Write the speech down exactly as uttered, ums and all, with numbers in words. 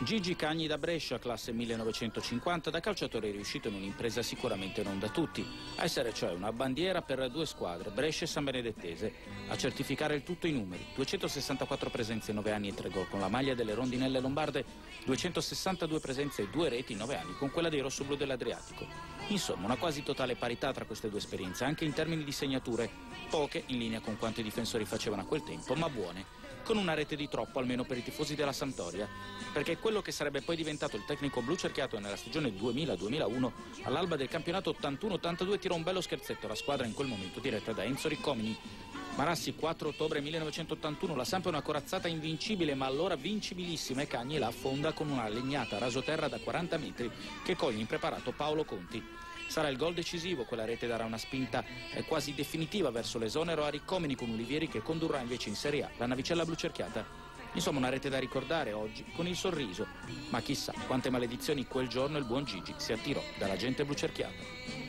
Gigi Cagni da Brescia, classe millenovecentocinquanta, da calciatore è riuscito in un'impresa sicuramente non da tutti, a essere cioè una bandiera per due squadre, Brescia e San Benedettese, a certificare il tutto i numeri, duecentosessantaquattro presenze in nove anni e tre gol con la maglia delle rondinelle lombarde, duecentosessantadue presenze e due reti in nove anni con quella dei rossoblù dell'Adriatico. Insomma, una quasi totale parità tra queste due esperienze, anche in termini di segnature, poche in linea con quanto i difensori facevano a quel tempo, ma buone, con una rete di troppo almeno per i tifosi della Sampdoria, perché quello che sarebbe poi diventato il tecnico blu cerchiato nella stagione duemila duemilauno all'alba del campionato ottantuno ottantadue tirò un bello scherzetto alla squadra in quel momento diretta da Enzo Riccomini. Marassi, quattro ottobre millenovecentottantuno, la Samp è una corazzata invincibile ma allora vincibilissima e Cagni la affonda con una legnata a rasoterra da quaranta metri che coglie impreparato Paolo Conti. Sarà il gol decisivo, quella rete darà una spinta quasi definitiva verso l'esonero a Riccomini con Olivieri che condurrà invece in Serie A la navicella blucerchiata. Insomma, una rete da ricordare oggi con il sorriso, ma chissà quante maledizioni quel giorno il buon Gigi si attirò dalla gente blucerchiata.